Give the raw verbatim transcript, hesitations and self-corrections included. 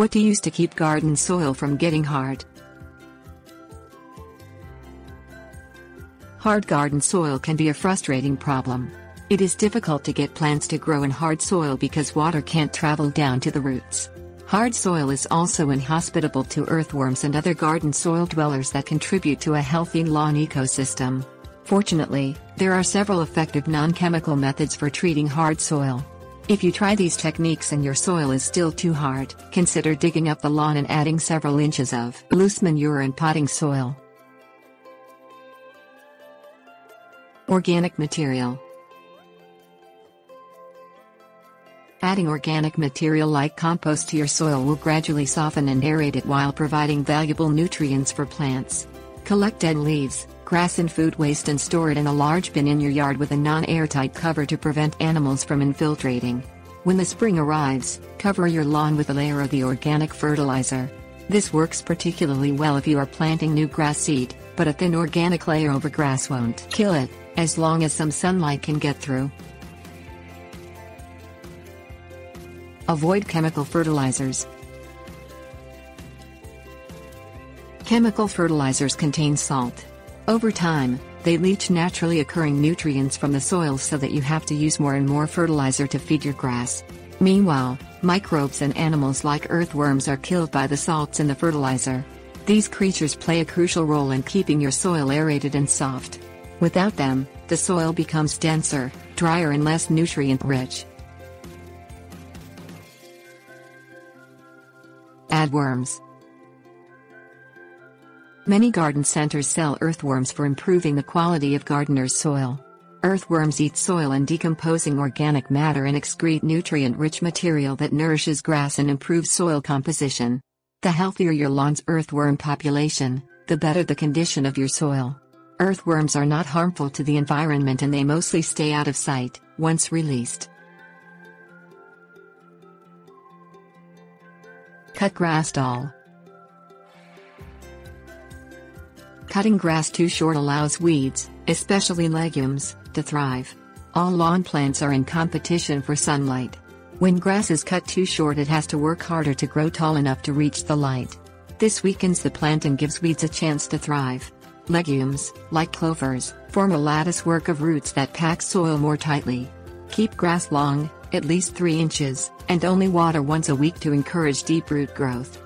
What to use to keep garden soil from getting hard. Hard garden soil can be a frustrating problem. It is difficult to get plants to grow in hard soil because water can't travel down to the roots. Hard soil is also inhospitable to earthworms and other garden soil dwellers that contribute to a healthy lawn ecosystem. Fortunately, there are several effective non-chemical methods for treating hard soil. If you try these techniques and your soil is still too hard, consider digging up the lawn and adding several inches of loose manure and potting soil. Organic material. Adding organic material like compost to your soil will gradually soften and aerate it while providing valuable nutrients for plants. Collect dead leaves, grass and food waste and store it in a large bin in your yard with a non-airtight cover to prevent animals from infiltrating. When the spring arrives, cover your lawn with a layer of the organic fertilizer. This works particularly well if you are planting new grass seed, but a thin organic layer over grass won't kill it, as long as some sunlight can get through. Avoid chemical fertilizers. Chemical fertilizers contain salt. Over time, they leach naturally occurring nutrients from the soil so that you have to use more and more fertilizer to feed your grass. Meanwhile, microbes and animals like earthworms are killed by the salts in the fertilizer. These creatures play a crucial role in keeping your soil aerated and soft. Without them, the soil becomes denser, drier and less nutrient-rich. Addworms. Many garden centers sell earthworms for improving the quality of gardeners' soil. Earthworms eat soil and decomposing organic matter and excrete nutrient-rich material that nourishes grass and improves soil composition. The healthier your lawn's earthworm population, the better the condition of your soil. Earthworms are not harmful to the environment and they mostly stay out of sight, once released. Cut grass tall. Cutting grass too short allows weeds, especially legumes, to thrive. All lawn plants are in competition for sunlight. When grass is cut too short, it has to work harder to grow tall enough to reach the light. This weakens the plant and gives weeds a chance to thrive. Legumes, like clovers, form a latticework of roots that pack soil more tightly. Keep grass long, at least three inches, and only water once a week to encourage deep root growth.